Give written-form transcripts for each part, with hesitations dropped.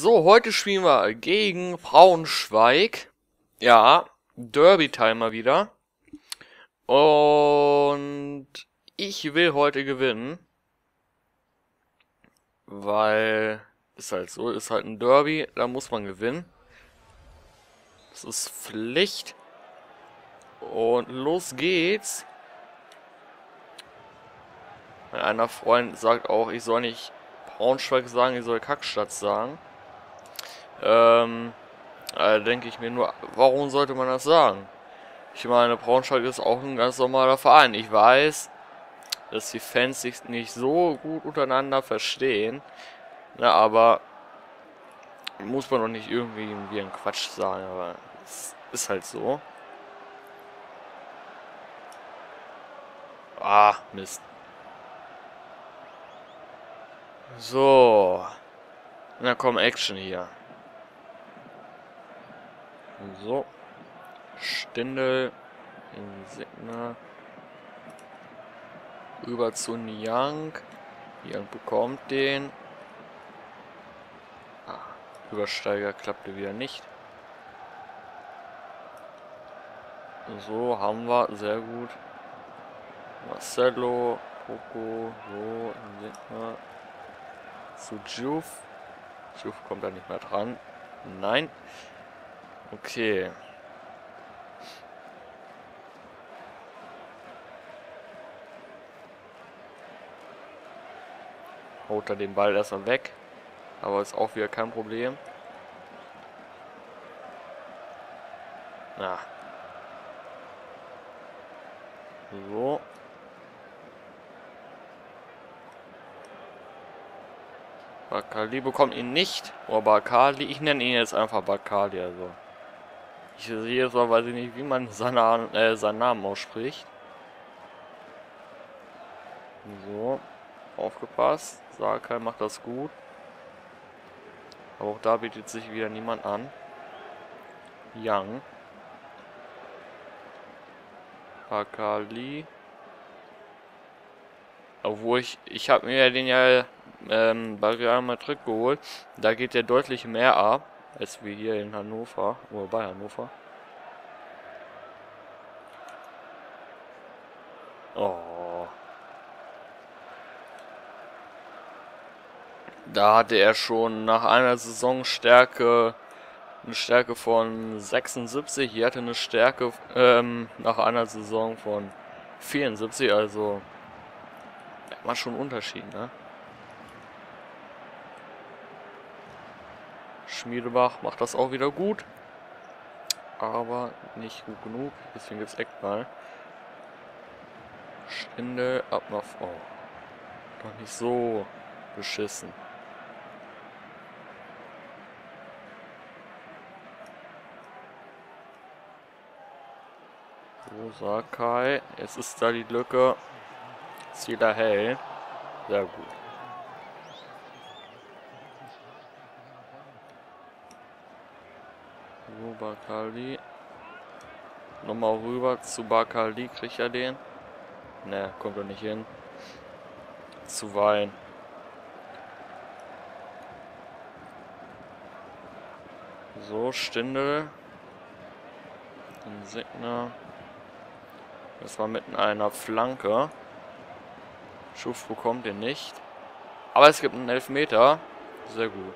So, heute spielen wir gegen Braunschweig. Ja, Derby-Teil mal wieder. Und ich will heute gewinnen. Weil, ist halt so, ist halt ein Derby, da muss man gewinnen. Das ist Pflicht. Und los geht's. Mein einer Freund sagt auch, ich soll nicht Braunschweig sagen, ich soll Kackstadt sagen. Da denke ich mir nur, warum sollte man das sagen? Ich meine, Braunschweig ist auch ein ganz normaler Verein. Ich weiß, dass die Fans sich nicht so gut untereinander verstehen. Na, aber muss man doch nicht irgendwie einen Quatsch sagen, aber es ist halt so. Ah, Mist. So. Na komm, Action hier. So. Stindl. Insigna. Über zu Niang. Yang bekommt den. Ah, Übersteiger klappte wieder nicht. So, haben wir. Sehr gut. Marcelo. Poco. So, Insigna. Zu Juve. Schuf kommt da nicht mehr dran. Nein. Okay. Haut er den Ball erstmal weg. Aber ist auch wieder kein Problem. Na. So. Bakali bekommt ihn nicht. Oder Barkali. Ich nenne ihn jetzt einfach Bakali. Also. Ich sehe jetzt aber, weiß ich nicht, wie man seinen Namen ausspricht. So. Aufgepasst. Sakai macht das gut. Aber auch da bietet sich wieder niemand an. Yang. Bakali. Obwohl ich habe mir ja den ja bei Real Madrid geholt. Da geht der deutlich mehr ab, als wir hier in Hannover, oder bei Hannover. Oh. Da hatte er schon nach einer Saison Stärke, eine Stärke von 76. Hier hatte eine Stärke nach einer Saison von 74. Also merkt man schon einen Unterschied, ne? Schmiedebach macht das auch wieder gut. Aber nicht gut genug. Deswegen gibt es Eckball. Stindl ab nach vorne. Doch nicht so beschissen. So, Sakai. Jetzt ist da die Lücke. Zieler hält. Sehr gut. So, Bakali. Nochmal rüber zu Bakali. Kriegt er den? Ne, kommt er nicht hin. Zu Wein. So, Stindl. Insigna. Das war mitten einer Flanke. Schuf bekommt den nicht. Aber es gibt einen Elfmeter. Sehr gut.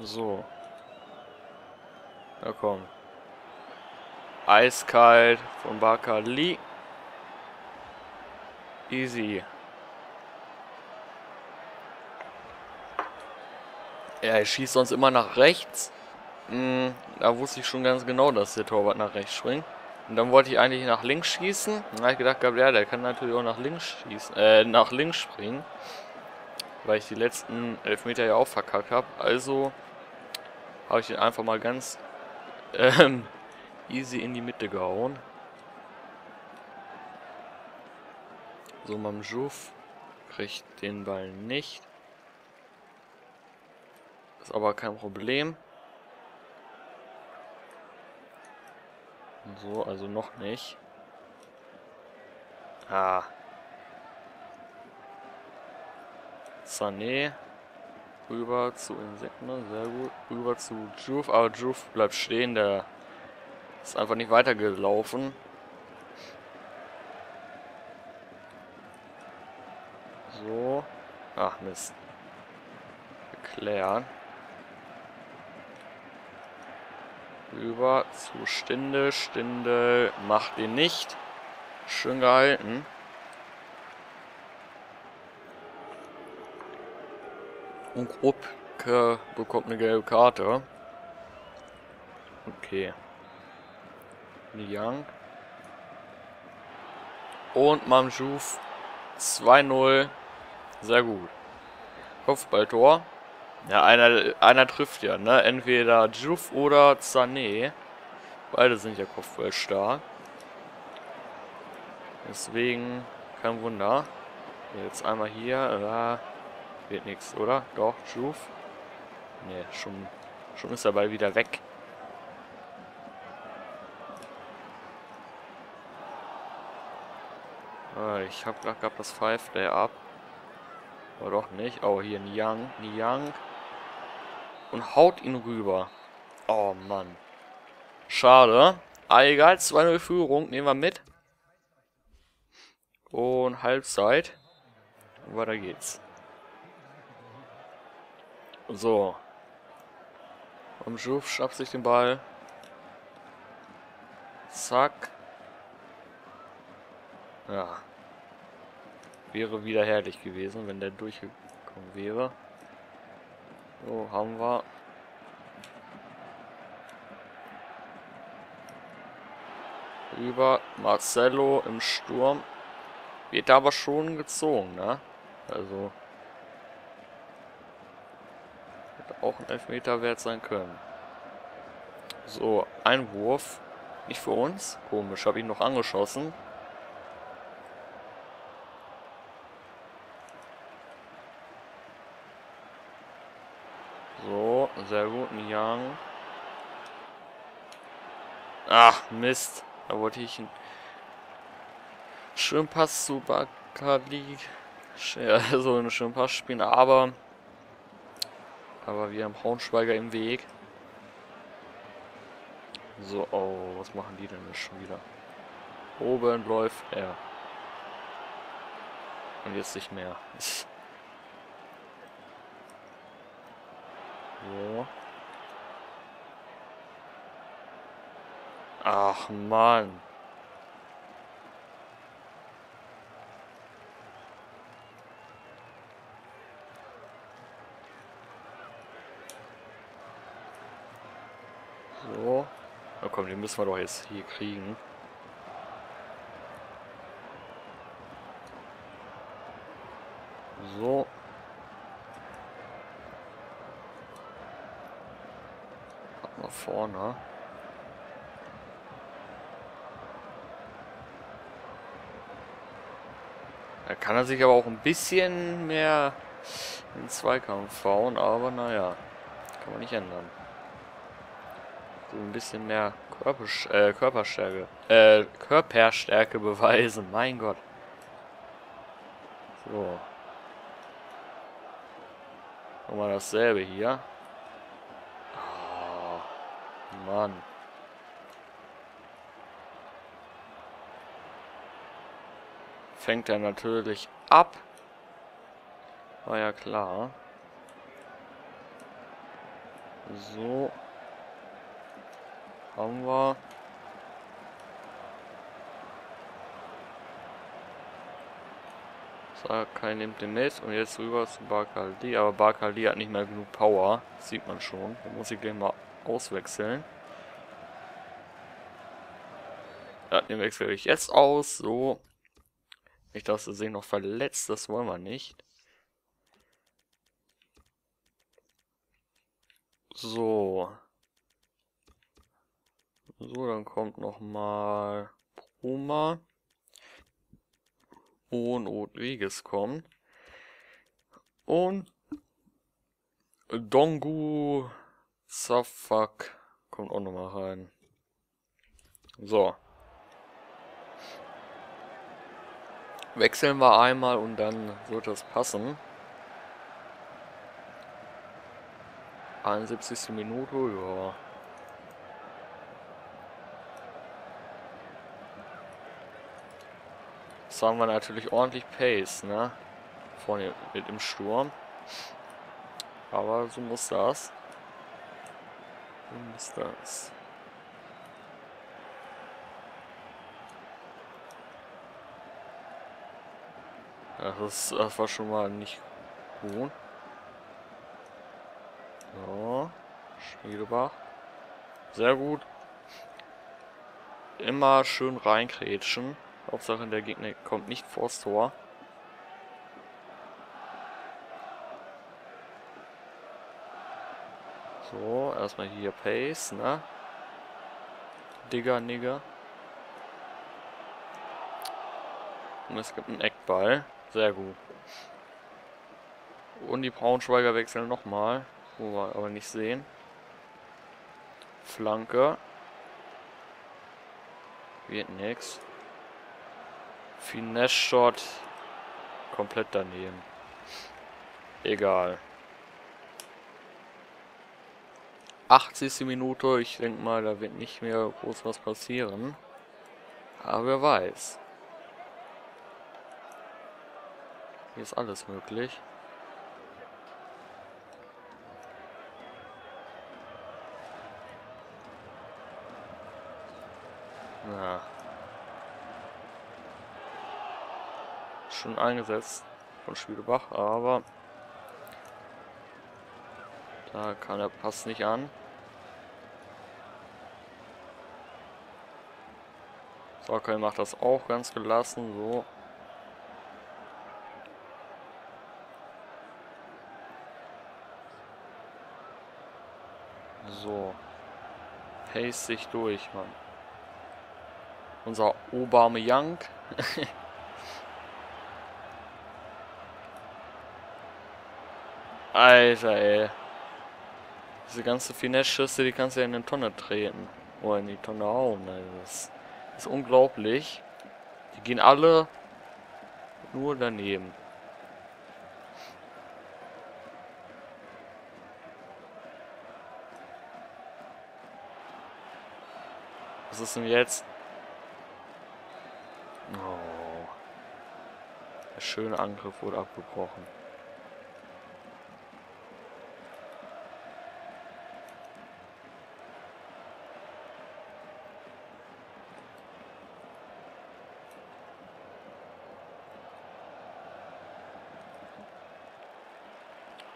So. Na komm. Eiskalt von Bakali. Easy. Ja, er schießt sonst immer nach rechts. Da wusste ich schon ganz genau, dass der Torwart nach rechts springt. Und dann wollte ich eigentlich nach links schießen. Da habe ich gedacht, ja, der kann natürlich auch nach links schießen, nach links springen. Weil ich die letzten Elfmeter ja auch verkackt habe. Also habe ich den einfach mal ganz easy in die Mitte gehauen. So, Mame Diouf kriegt den Ball nicht. Ist aber kein Problem. So, also noch nicht. Ah. Sané. Rüber zu Insigna, sehr gut. Rüber zu Juve, aber Juve bleibt stehen, der ist einfach nicht weitergelaufen. So. Ach Mist. Geklärt. Rüber zu Stindl. Stindl macht ihn nicht. Schön gehalten. Und Grobke bekommt eine gelbe Karte. Okay. Yang. Und Mame Diouf 2-0. Sehr gut. Kopfballtor. Ja, einer trifft ja, ne? Entweder Diouf oder Sané. Beide sind ja Kopfballstar. Deswegen kein Wunder. Jetzt einmal hier. Wird nichts, oder? Doch, Schuf. Ne, schon ist der Ball wieder weg. Ich habe gerade gehabt, das pfeift der ab. Aber doch nicht. Oh, hier Niang. Und haut ihn rüber. Oh, Mann. Schade. Aber egal, 2-0 Führung. Nehmen wir mit. Und Halbzeit. Und weiter geht's. So. Und Schuf schnappt sich den Ball. Zack. Ja. Wäre wieder herrlich gewesen, wenn der durchgekommen wäre. So, haben wir. Über Marcelo im Sturm. Wird aber schon gezogen, ne? Also. Auch ein Elfmeter wert sein können. So, Einwurf. Nicht für uns. Komisch, habe ich noch angeschossen. So, sehr gut, Yang. Ach, Mist. Da wollte ich einen schönen Pass zu Bakali. Also einen schönen Pass spielen, aber wir haben Braunschweiger im Weg. So, oh, was machen die denn jetzt schon wieder? Oben läuft er. Und jetzt nicht mehr. So. Ach, Mann. So. Na komm, den müssen wir doch jetzt hier kriegen. So. Ab nach vorne. Da kann er sich aber auch ein bisschen mehr in den Zweikampf fahren, aber naja. Kann man nicht ändern. Ein bisschen mehr Körperstärke beweisen, mein Gott. So. Nochmal dasselbe hier. Oh, Mann. Fängt er natürlich ab. War ja klar. So. Haben wir. Sakai nimmt den mit und jetzt rüber zu Barkali. Aber Barkali hat nicht mehr genug Power. Das sieht man schon. Da muss ich gleich mal auswechseln. Ja, den wechsle ich jetzt aus. So. Nicht, dass er sich noch verletzt. Das wollen wir nicht. So. So, dann kommt nochmal Bruma. Und Weges kommt. Und Dongu, Safak kommt auch nochmal rein. So. Wechseln wir einmal und dann wird das passen. 71. Minute, ja. Das haben wir natürlich ordentlich Pace, ne? Vorne mit im Sturm. Aber so muss das. So muss das. Das war schon mal nicht gut. So, Schmiedebach. Sehr gut. Immer schön reinkrätschen. Hauptsache der Gegner kommt nicht vors Tor. So, erstmal hier Pace, ne? Digger, Nigger. Und es gibt einen Eckball. Sehr gut. Und die Braunschweiger wechseln nochmal. Wo wir aber nicht sehen. Flanke. Wird nix. Finesse-Shot. Komplett daneben. Egal. 80. Minute. Ich denke mal, da wird nicht mehr groß was passieren. Aber wer weiß. Hier ist alles möglich. Na. Schon eingesetzt von Schmiedebach, aber da kann der Pass nicht an. Sakai macht das auch ganz gelassen, so. So. Pace sich durch, Mann. Unser Yang. Alter, ey. Diese ganze Finesse-Schüsse, die kannst du ja in eine Tonne treten. Oder in die Tonne hauen. Das ist unglaublich. Die gehen alle nur daneben. Was ist denn jetzt? Oh. Der schöne Angriff wurde abgebrochen.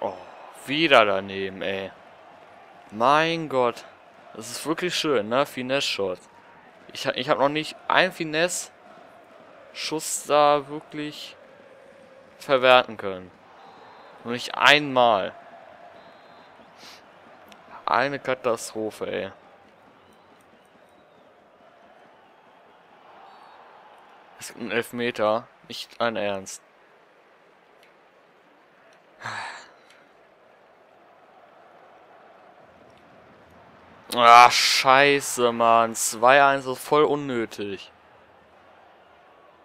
Oh, wieder daneben, ey. Mein Gott. Das ist wirklich schön, ne? Finesse-Shot. Ich habe noch nicht einen Finesse-Schuss da wirklich verwerten können. Noch nicht einmal. Eine Katastrophe, ey. Es gibt einen Elfmeter. Nicht ein Ernst. Ah, scheiße, Mann. 2-1 ist voll unnötig.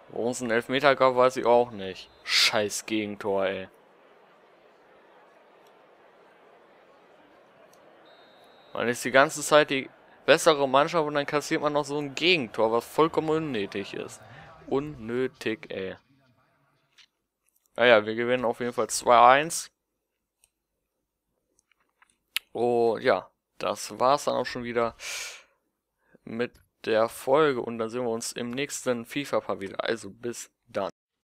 Warum es einen Elfmeter gab, weiß ich auch nicht. Scheiß Gegentor, ey. Man ist die ganze Zeit die bessere Mannschaft und dann kassiert man noch so ein Gegentor, was vollkommen unnötig ist. Unnötig, ey. Naja, wir gewinnen auf jeden Fall 2-1. Oh, ja. Das war's dann auch schon wieder mit der Folge und dann sehen wir uns im nächsten FIFA-Part wieder. Also bis dann.